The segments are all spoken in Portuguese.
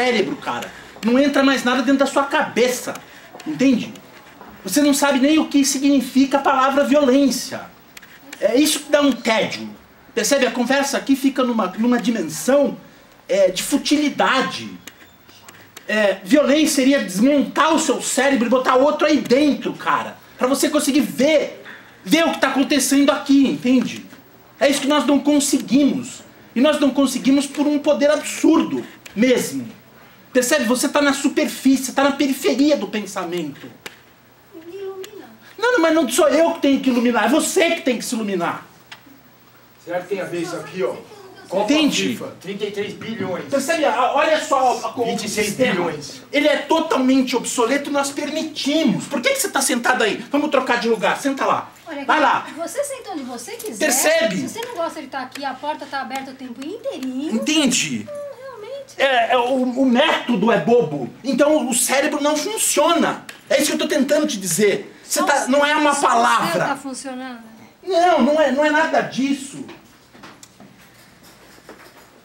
cérebro, cara. Não entra mais nada dentro da sua cabeça, entende? Você não sabe nem o que significa a palavra violência. É isso que dá um tédio. Percebe? A conversa aqui fica numa dimensão de futilidade. Violência seria desmontar o seu cérebro e botar outro aí dentro, cara. Pra você conseguir ver o que tá acontecendo aqui, entende? É isso que nós não conseguimos. E nós não conseguimos por um poder absurdo mesmo. Percebe? Você tá na superfície, você tá na periferia do pensamento. Me ilumina. Não, mas não sou eu que tenho que iluminar, é você que tem que se iluminar. Será que tem a ver isso aqui, ó? Entende? 33 bilhões. Percebe? Olha só como 26 bilhões. Ele é totalmente obsoleto, nós permitimos. Por que você tá sentado aí? Vamos trocar de lugar, senta lá. Olha, vai lá. Você senta onde você quiser. Percebe? Se você não gosta de estar aqui, a porta tá aberta o tempo inteirinho. Entende? O método é bobo, então o cérebro não funciona. É isso que eu tô tentando te dizer. Você tá, não é uma palavra. Tá funcionando? Não, não é nada disso.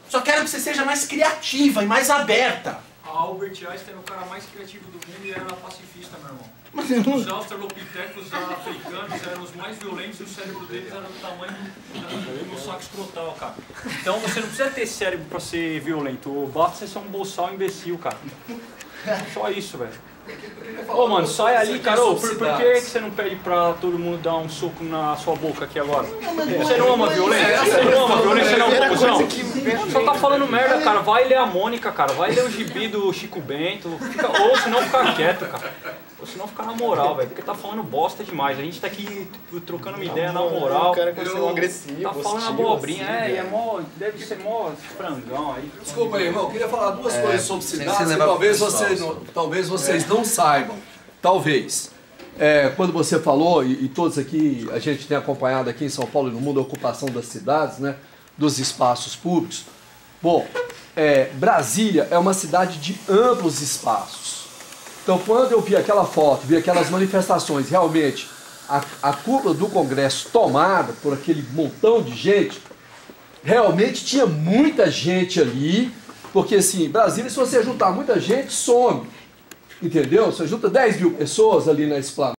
Só quero que você seja mais criativa e mais aberta. A Albert Einstein é o cara mais criativo do mundo e era pacifista, meu irmão. Mas não... Os australopitecos africanos eram os mais violentos e o cérebro deles era do tamanho do meu saco escrotal, cara. Então você não precisa ter cérebro pra ser violento, basta você ser um boçal imbecil, cara. Só isso, velho. Ô, mano, sai ali, cara. Por que você não pede pra todo mundo dar um soco na sua boca aqui agora? Você não ama violência? Você não ama violência, não? Você só tá falando merda, cara. Vai ler a Mônica, cara. Vai ler o gibi do Chico Bento. Ou se não, fica quieto, cara. Ou se não, fica na moral, velho. Porque tá falando bosta demais. A gente tá aqui trocando uma ideia na moral. O cara que é agressivo. Tá falando abobrinha, é mó. Deve ser mó frangão aí. Desculpa aí, irmão. Queria falar duas coisas sobre cidades que talvez vocês não saibam. Talvez. Quando você falou, e todos aqui, a gente tem acompanhado aqui em São Paulo e no mundo a ocupação das cidades, né? Dos espaços públicos. Bom, Brasília é uma cidade de amplos espaços. Então, quando eu vi aquela foto, vi aquelas manifestações, realmente, a cúpula do Congresso tomada por aquele montão de gente, realmente tinha muita gente ali, porque, assim, Brasília, se você juntar muita gente, some. Entendeu? Você junta 10 mil pessoas ali na Esplanada.